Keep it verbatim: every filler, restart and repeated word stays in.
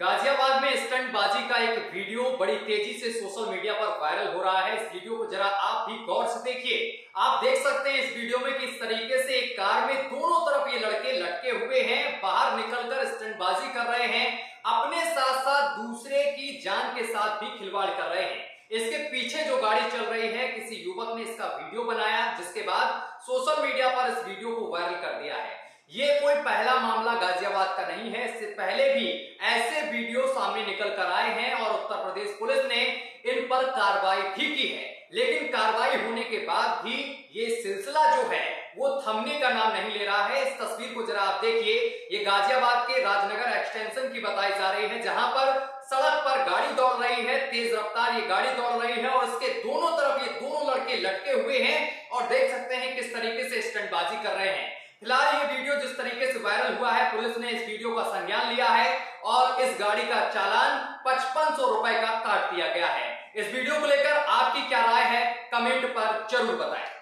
गाजियाबाद में स्टंटबाजी का एक वीडियो बड़ी तेजी से सोशल मीडिया पर वायरल हो रहा है। इस वीडियो को जरा आप भी गौर से देखिए। आप देख सकते हैं इस वीडियो में किस तरीके से एक कार में दोनों तरफ ये लड़के लटके हुए हैं, बाहर निकलकर स्टंटबाजी कर रहे हैं, अपने साथ साथ दूसरे की जान के साथ भी खिलवाड़ कर रहे हैं। इसके पीछे जो गाड़ी चल रही है, किसी युवक ने इसका वीडियो बनाया, जिसके बाद सोशल मीडिया पर इस वीडियो को वायरल कर दिया है। ये कोई पहला मामला गाजियाबाद का नहीं है, इससे पहले भी ऐसे वीडियो सामने निकल कर आए हैं और उत्तर प्रदेश पुलिस ने इन पर कार्रवाई भी की है, लेकिन कार्रवाई होने के बाद भी ये सिलसिला जो है वो थमने का नाम नहीं ले रहा है। इस तस्वीर को जरा आप देखिए। ये गाजियाबाद के राजनगर एक्सटेंशन की बताई जा रही है, जहां पर सड़क पर गाड़ी दौड़ रही है, तेज रफ्तार ये गाड़ी दौड़ रही है और इसके दोनों तरफ ये दोनों लड़के लटके हुए हैं और देख सकते हैं किस तरीके से स्टंटबाजी कर रहे हैं। फिलहाल ये वीडियो जिस तरीके से वायरल हुआ है, पुलिस ने इस वीडियो का संज्ञान लिया है और इस गाड़ी का चालान पचपन सौ रुपए का काट दिया गया है। इस वीडियो को लेकर आपकी क्या राय है, कमेंट पर जरूर बताएं।